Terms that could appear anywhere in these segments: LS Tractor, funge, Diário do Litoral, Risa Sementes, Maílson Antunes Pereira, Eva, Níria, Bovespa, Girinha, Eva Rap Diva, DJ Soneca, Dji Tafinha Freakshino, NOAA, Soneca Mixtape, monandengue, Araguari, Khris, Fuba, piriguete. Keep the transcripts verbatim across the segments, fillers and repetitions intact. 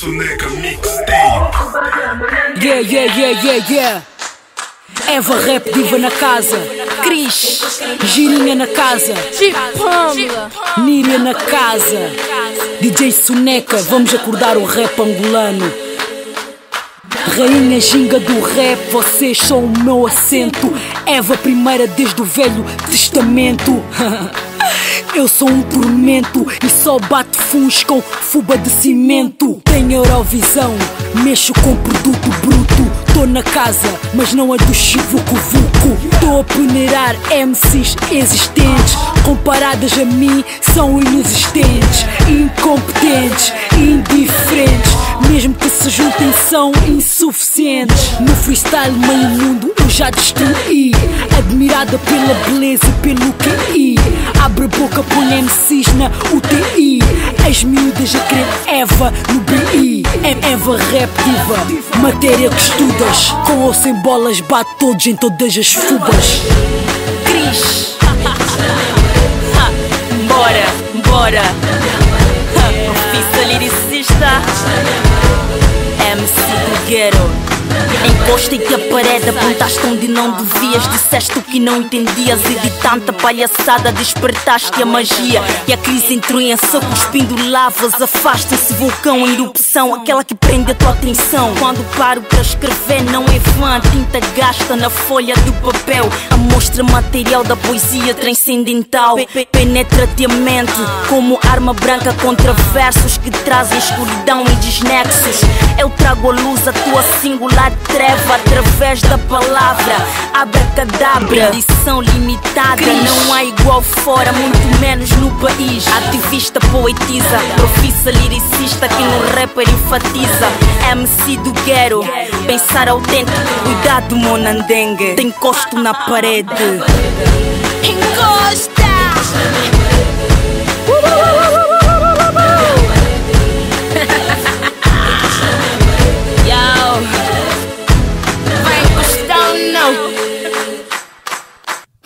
Soneca Mixtape. Yeah, yeah, yeah, yeah, yeah. Eva Rap Diva na casa, Khris, Girinha na casa, Níria na casa, D J Soneca, vamos acordar o rap angolano. Rainha ginga do rap, vocês são o meu assento. Eva primeira desde o Velho Testamento. Eu sou um tormento e só bato funs com fuba de cimento. Tenho Eurovisão, mexo com produto bruto. Tô na casa, mas não é do chivuco-vuco. Tô a peneirar M Cs existentes, comparadas a mim são inexistentes. Incompetentes, indiferentes, mesmo que se juntem são insuficientes. No freestyle meio mundo eu já destruí, admirada pela beleza e pelo Q I. Abre a boca, põe M Cs na U T I. As miúdas a crer Eva no B I. Eva Rap Diva, matéria que estudas. Com ou sem bolas bate todos em todas as fubas. Khris, bora, bora. Profissa liricista, M C do ghetto. Encostem-te à parede, apontaste onde não devias, disseste o que não entendias e de tanta palhaçada despertaste a magia. E a crise entrou em ação, cuspindo lavas, afasta-se vulcão em erupção, aquela que prende a tua atenção. Quando paro para escrever não é vã, a tinta gasta na folha do papel, a mostra material da poesia transcendental. Penetra-te a mente como arma branca contra versos que trazem escuridão e desnexos. Eu trago à luz a tua singular treva através da palavra abracadabra. Edição limitada, não há igual fora, muito menos no país. Ativista poetisa, profissa liricista que no rapper enfatiza. M C do ghetto, pensar autêntico, cuidado monandengue. Te encosto na parede. Encosta!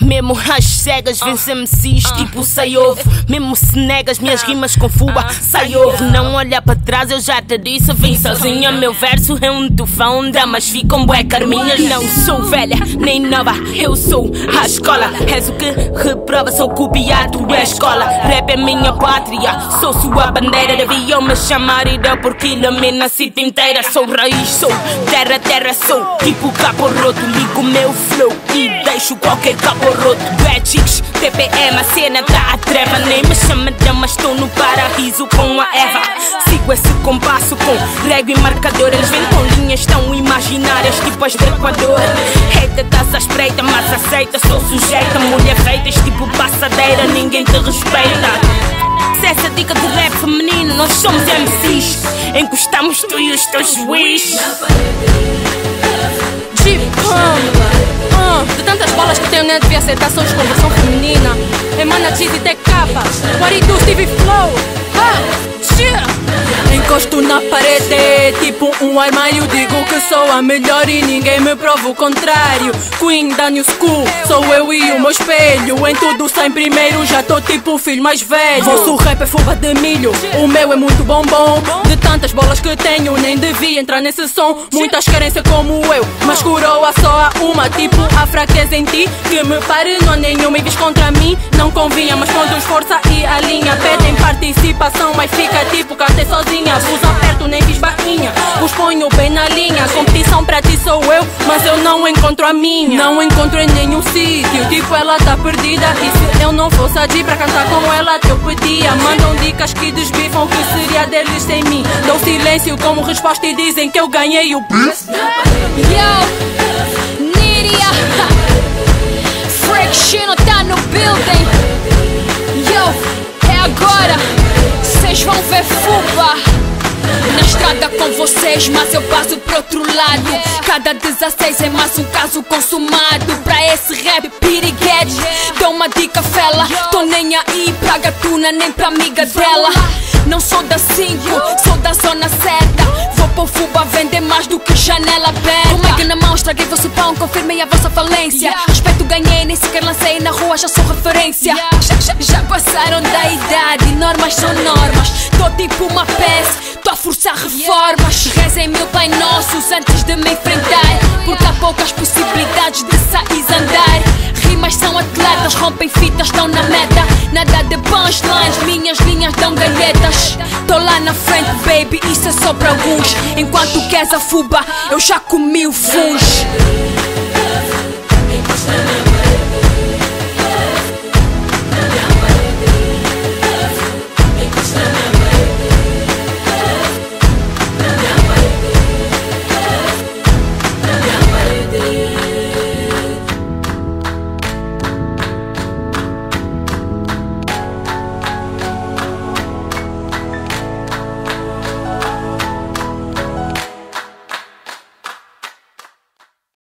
Mesmo as cegas, vence M Cs tipo sai ovo. Mesmo se negas minhas rimas com fuba, sai ovo. Não olha para trás, eu já te disse, vim sozinha. Meu verso é um tufão, dramas ficam bué carminhas. Não sou velha, nem nova, eu sou a escola. És o que reprova, sou copiado, é escola. Rap é minha pátria, sou sua bandeira. Deviam me chamar Ida porque na minha cita inteira. Sou raiz, sou terra, terra, sou tipo caporoto. Ligo meu flow e deixo qualquer caporoto. Bad chicks, T P M, a cena tá a treva. Nem me chama dama, estou no paraíso com a Eva. Sigo esse compasso com régua e marcador. Eles vêm com linhas tão imaginárias, tipo as do Equador. Hater tá-se à espreita, mas aceita. Sou sujeita, mulher feitas tipo passadeira. Ninguém te respeita. Se essa dica do rap feminino, nós somos M Cs. Encostamos tu e os teus juiz. De tantas bolas que tenho, nem devia aceitar. Sou desconversão feminina. Emana cheese e tech capa. Guaridu, Steve Flow. Encosto na parede, tipo um armário. Digo que sou a melhor e ninguém me prova o contrário. Queen da New School, sou eu e o meu espelho. Em tudo sai primeiro, já tô tipo o filho mais velho. Vosso rap é fuba de milho, o meu é muito bombom. De tantas bolas que tenho, nem devia entrar nesse som. Muitas querem ser como eu, mas coroa só há uma. Tipo a fraqueza em ti, que me pare não há nenhuma. E vis contra mim, não convinha. Mas conduz força e a linha, pedem participação, mas fica tipo cantei sozinha. Vos aperto, nem fiz bainha, vos ponho bem na linha. Competição pra ti sou eu, mas eu não encontro a minha. Não encontro em nenhum sítio, tipo ela tá perdida. E se eu não fosse a Di pra cantar com ela, eu pedia. Mandam dicas que desbifam, que seria deles sem mim. Dou silêncio como resposta e dizem que eu ganhei o Yo, Níria, Freakshino tá no building. Yo, é agora. Vocês vão ver fuba na estrada com vocês, mas eu passo pro outro lado. Cada dezasseis é mais um caso consumado. Pra esse rap piriguete, dou uma dica fela. Tô nem aí pra gatuna, nem pra amiga dela. Não sou da cinco, sou da zona certa. Vou pro fuba vender mais do que janela aberta. Com mega na mão, estraguei vosso pão, confirmei a vossa falência. Respeito ganhei, nem sequer lancei na rua, já sou referência. Já, já, já passaram da idade, normas são normas. Tô tipo uma peça, estou a forçar reformas. Rezem meu Pai Nosso antes de me enfrentar, porque há poucas possibilidades de sair andar. Rimas são atletas, rompem fitas, estão na meta. Nada de punchlines, minhas linhas dão galhetas. Tô lá na frente, baby, isso é só pra alguns. Enquanto queres a fuba, eu já comi o funge.